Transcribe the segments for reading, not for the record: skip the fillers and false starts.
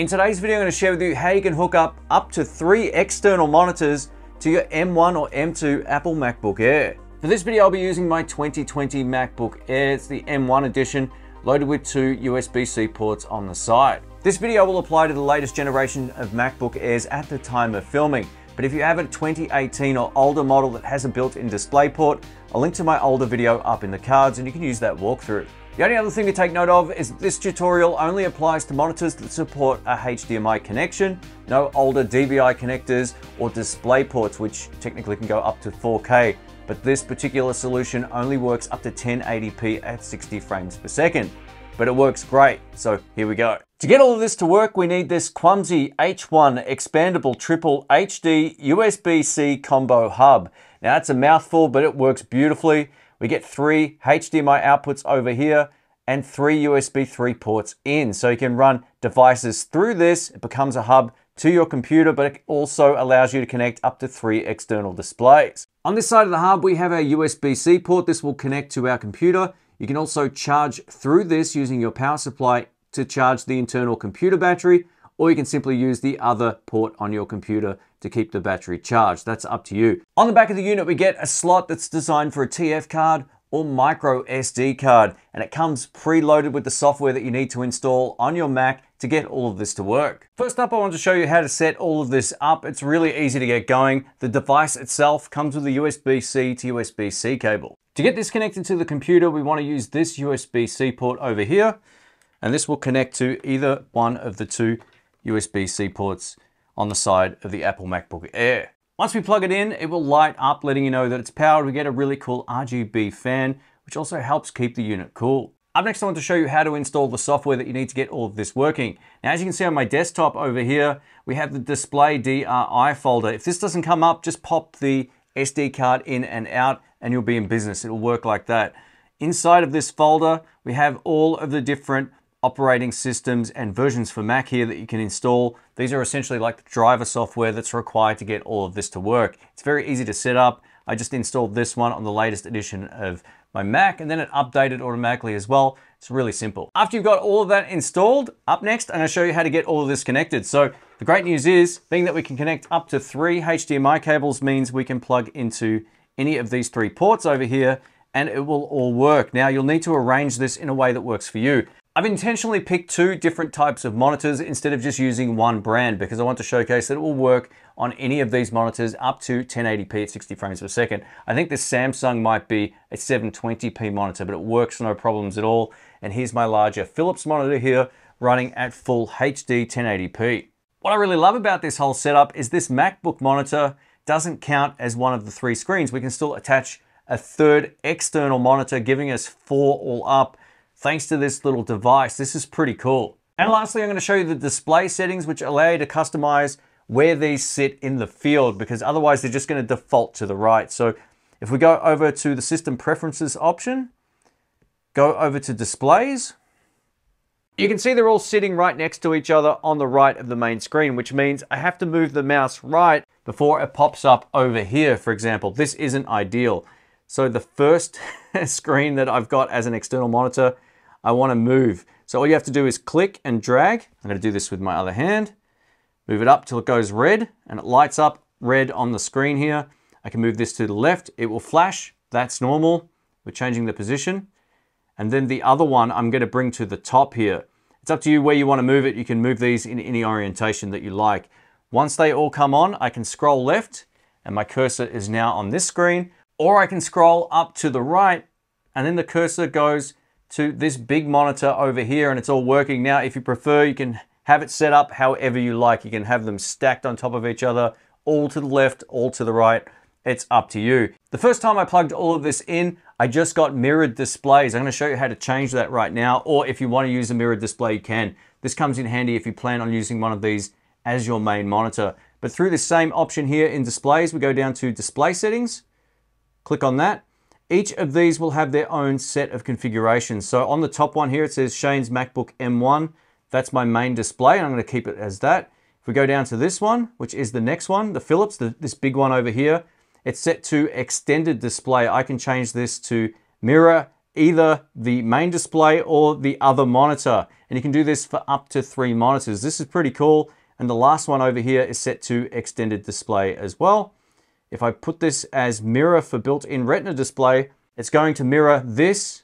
In today's video, I'm going to share with you how you can hook up to 3 external monitors to your M1 or M2 Apple MacBook Air. For this video, I'll be using my 2020 MacBook Air. It's the M1 edition, loaded with 2 USB-C ports on the side. This video will apply to the latest generation of MacBook Airs at the time of filming. But if you have a 2018 or older model that has a built-in DisplayPort, I'll link to my older video up in the cards and you can use that walkthrough. The only other thing to take note of is that this tutorial only applies to monitors that support a HDMI connection, no older DVI connectors or DisplayPorts, which technically can go up to 4K, but this particular solution only works up to 1080p at 60 frames per second. But it works great, so here we go. To get all of this to work, we need this Kwumsy H1 Expandable Triple HD USB-C Combo Hub. Now that's a mouthful, but it works beautifully. We get 3 HDMI outputs over here and 3 USB 3 ports in. So you can run devices through this. It becomes a hub to your computer, but it also allows you to connect up to 3 external displays. On this side of the hub, we have our USB-C port. This will connect to our computer. You can also charge through this using your power supply to charge the internal computer battery, or you can simply use the other port on your computer to keep the battery charged. That's up to you. On the back of the unit, we get a slot that's designed for a TF card or micro SD card, and it comes preloaded with the software that you need to install on your Mac to get all of this to work. First up, I want to show you how to set all of this up. It's really easy to get going. The device itself comes with a USB-C to USB-C cable. To get this connected to the computer, we want to use this USB-C port over here, and this will connect to either one of the 2 USB-C ports on the side of the Apple MacBook Air. Once we plug it in, it will light up, letting you know that it's powered. We get a really cool RGB fan, which also helps keep the unit cool. Up next, I want to show you how to install the software that you need to get all of this working. Now, as you can see on my desktop over here, we have the display DRI folder. If this doesn't come up, just pop the SD card in and out and you'll be in business. It'll work like that. Inside of this folder, we have all of the different operating systems and versions for Mac here that you can install. These are essentially like the driver software that's required to get all of this to work. It's very easy to set up. I just installed this one on the latest edition of my Mac, and then it updated automatically as well. It's really simple. After you've got all of that installed, up next, I'm gonna show you how to get all of this connected. So the great news is, being that we can connect up to 3 HDMI cables means we can plug into any of these 3 ports over here and it will all work. Now you'll need to arrange this in a way that works for you. I've intentionally picked 2 different types of monitors instead of just using one brand because I want to showcase that it will work on any of these monitors up to 1080p at 60 frames per second. I think this Samsung might be a 720p monitor, but it works no problems at all. And here's my larger Philips monitor here running at full HD 1080p. What I really love about this whole setup is this MacBook monitor doesn't count as one of the 3 screens. We can still attach a 3rd external monitor, giving us 4 all up, thanks to this little device. This is pretty cool. And lastly, I'm going to show you the display settings, which allow you to customize where these sit in the field, because otherwise they're just going to default to the right. So if we go over to the system preferences option, go over to displays, you can see they're all sitting right next to each other on the right of the main screen, which means I have to move the mouse right before it pops up over here, for example. This isn't ideal. So the first screen that I've got as an external monitor, I want to move. So all you have to do is click and drag. I'm going to do this with my other hand. Move it up till it goes red and it lights up red on the screen here. I can move this to the left. It will flash. That's normal. We're changing the position. And then the other one I'm going to bring to the top here. It's up to you where you want to move it. You can move these in any orientation that you like. Once they all come on, I can scroll left and my cursor is now on this screen, or I can scroll up to the right and then the cursor goes to this big monitor over here and it's all working. Now, if you prefer, you can have it set up however you like. You can have them stacked on top of each other, all to the left, all to the right. It's up to you. The first time I plugged all of this in, I just got mirrored displays. I'm going to show you how to change that right now, or if you want to use a mirrored display, you can. This comes in handy if you plan on using one of these as your main monitor. But through the same option here in displays, we go down to display settings, click on that. Each of these will have their own set of configurations. So on the top one here, it says Shane's MacBook M1. That's my main display, and I'm going to keep it as that. If we go down to this one, which is the next one, the Philips, this big one over here, it's set to extended display. I can change this to mirror either the main display or the other monitor. And you can do this for up to 3 monitors. This is pretty cool. And the last one over here is set to extended display as well. If I put this as mirror for built-in retina display, it's going to mirror this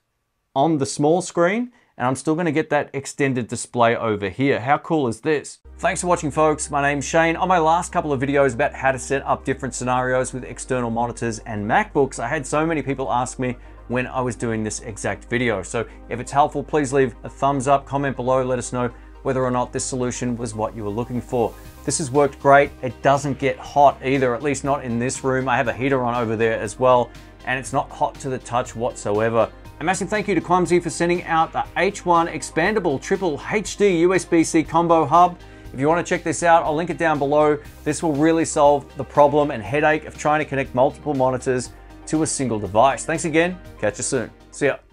on the small screen, and I'm still going to get that extended display over here. How cool is this? Thanks for watching, folks. My name's Shane. On my last couple of videos about how to set up different scenarios with external monitors and MacBooks, I had so many people ask me when I was doing this exact video. So if it's helpful, please leave a thumbs up, comment below, let us know whether or not this solution was what you were looking for. This has worked great. It doesn't get hot either, at least not in this room. I have a heater on over there as well, and it's not hot to the touch whatsoever. A massive thank you to Kwumsy for sending out the H1 Expandable Triple HD USB-C Combo Hub. If you want to check this out, I'll link it down below. This will really solve the problem and headache of trying to connect multiple monitors to a single device. Thanks again. Catch you soon. See ya.